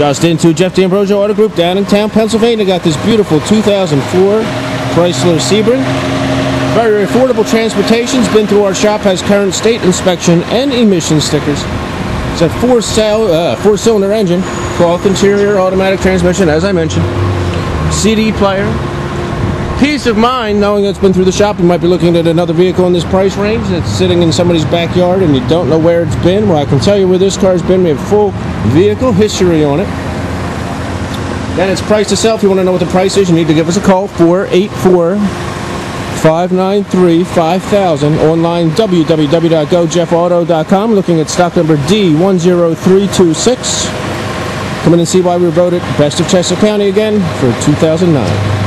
Justin to Jeff D'Ambrosio Auto Group down in town, Pennsylvania. Got this beautiful 2004 Chrysler Sebring. Very affordable transportation's been through our shop, has current state inspection and emission stickers. It's a four-cylinder engine, cloth interior, automatic transmission, as I mentioned. CD player. Peace of mind knowing it's been through the shop. You might be looking at another vehicle in this price range that's sitting in somebody's backyard and you don't know where it's been. Well, I can tell you where this car's been. We have full vehicle history on it. Then it's priced to sell. If you want to know what the price is, you need to give us a call, 484-593-5000. Online, www.gojeffauto.com. Looking at stock number D10326. Come in and see why we wrote it. Best of Chester County again for 2009.